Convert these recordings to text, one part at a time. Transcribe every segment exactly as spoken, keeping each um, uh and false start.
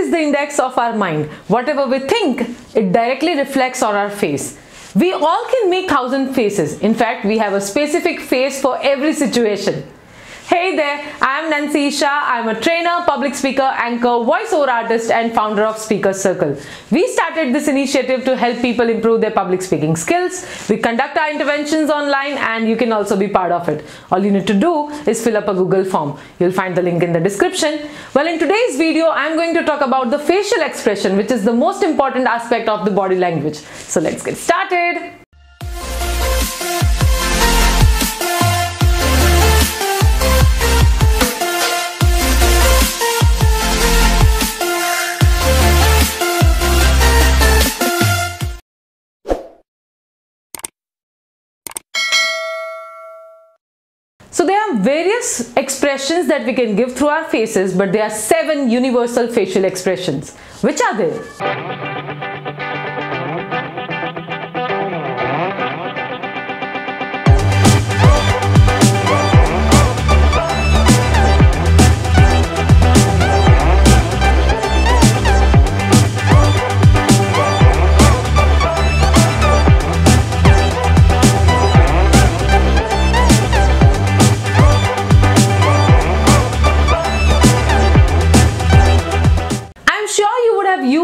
is the index of our mind. Whatever we think, it directly reflects on our face. We all can make thousand faces. In fact, we have a specific face for every situation. Hey there, I am Nancy Shah. I am a trainer, public speaker, anchor, voiceover artist and founder of Speaker's Circle. We started this initiative to help people improve their public speaking skills. We conduct our interventions online and you can also be part of it. All you need to do is fill up a Google form. You'll find the link in the description. Well, in today's video, I'm going to talk about the facial expression, which is the most important aspect of the body language. So let's get started. So there are various expressions that we can give through our faces, but there are seven universal facial expressions. Which are they?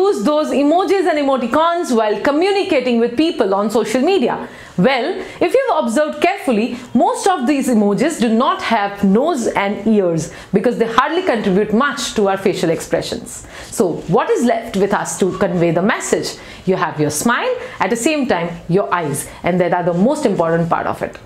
Use those emojis and emoticons while communicating with people on social media. Well, if you've observed carefully, most of these emojis do not have nose and ears because they hardly contribute much to our facial expressions. So what is left with us to convey the message? You have your smile, at the same time your eyes, and that are the most important part of it.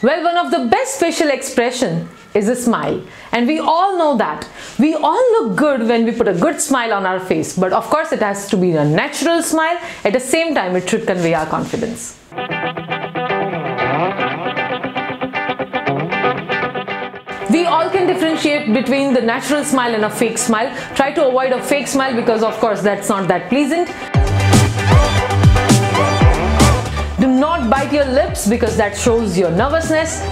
Well, one of the best facial expression is a smile, and we all know that. We all look good when we put a good smile on our face, but of course it has to be a natural smile. At the same time, it should convey our confidence. We all can differentiate between the natural smile and a fake smile. Try to avoid a fake smile because of course that's not that pleasant. Do not bite your lips because that shows your nervousness.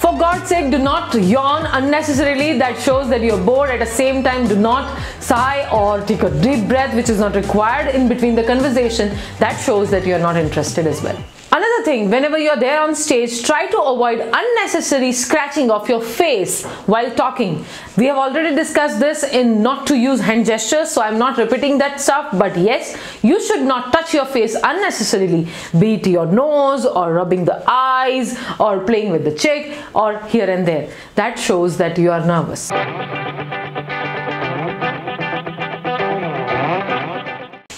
For God's sake, do not yawn unnecessarily. That shows that you're bored. At the same time, do not sigh or take a deep breath, which is not required in between the conversation. That shows that you're not interested as well. Another thing, whenever you're there on stage, try to avoid unnecessary scratching of your face while talking. We have already discussed this in not to use hand gestures, so I'm not repeating that stuff, but yes, you should not touch your face unnecessarily, be it your nose or rubbing the eyes or playing with the cheek or here and there. That shows that you are nervous.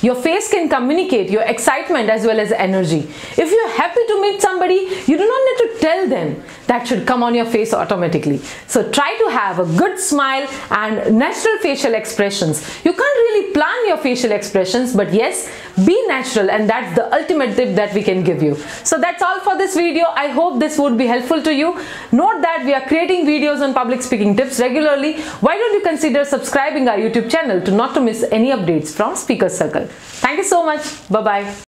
Your face can communicate your excitement as well as energy. If you're happy to meet somebody, you do not need to tell them. That should come on your face automatically. So try to have a good smile and natural facial expressions. You can't really plan your facial expressions, but yes, be natural, and that's the ultimate tip that we can give you. So that's all for this video. I hope this would be helpful to you. Note that we are creating videos on public speaking tips regularly. Why don't you consider subscribing our YouTube channel to not to miss any updates from Speaker's Circle. Thank you so much. Bye-bye.